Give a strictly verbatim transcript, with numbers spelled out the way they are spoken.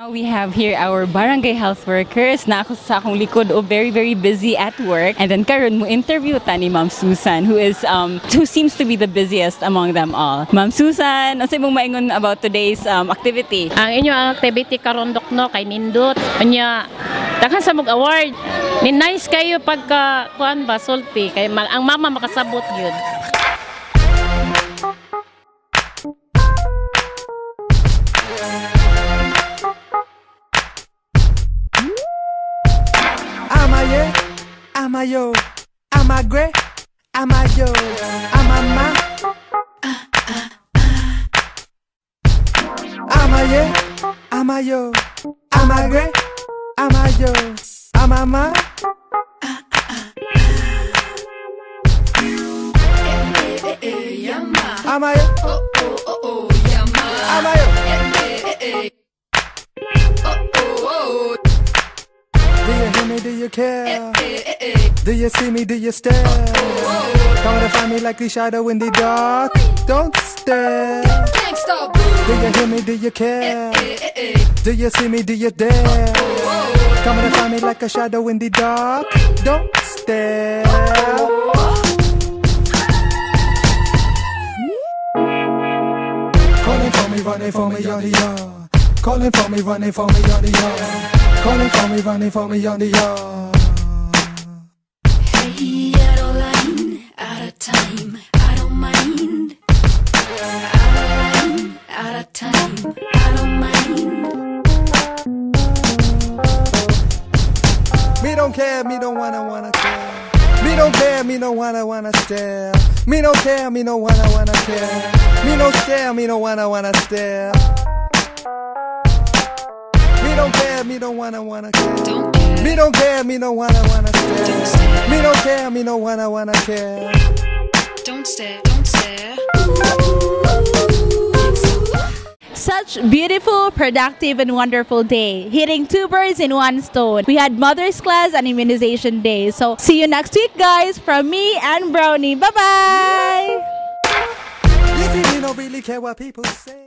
Now we have here our barangay health workers. Naako sa akong likod, oh, very very busy at work. And then karon mo interview tani Ma'am Susan, who is um who seems to be the busiest among them all. Ma'am Susan, unsay imong maingon about today's um activity? Ang inyo ang activity karon dokno kay nindot. Unya daghan sa mga award. Ni nice kayo pagka kuan ba sulti kay ang mama makasabot gyud. Ama yo, ama gre, ama yo, ama ma. Ama ye, ama yo, ama gre, ama yo, ama ma. Ama yo, oh oh oh oh, yama. Ama yo, eh eh eh, oh oh oh. Do you hear me? Do you care? Do you see me? Do you stare? Come to find me like the shadow in the dark. Don't stare. Do you hear me? Do you care? Do you see me? Do you dare? Come to find me like a shadow in the dark. Don't stare. Calling for me, running for me, yada yada. Calling for me, running for me, yada yada. Calling for me, running for me on the yard. Hey, out of line, out of time, I don't mind. Out of line, out of time, I don't mind. Me don't care, me don't wanna wanna care. Me don't care, me don't wanna wanna stare. Me don't care, me don't wanna wanna care. Me don't stare, me don't wanna wanna stare. Me don't care, me don't wanna wanna care. Don't care. Me don't care, me don't wanna wanna stare. Don't stare. Me don't care, me don't wanna wanna care. Don't stare, don't stare. Such beautiful, productive, and wonderful day. Hitting two birds in one stone. We had Mother's Class and Immunization Day. So see you next week, guys. From me and Brownie. Bye bye. If you don't really care what people say.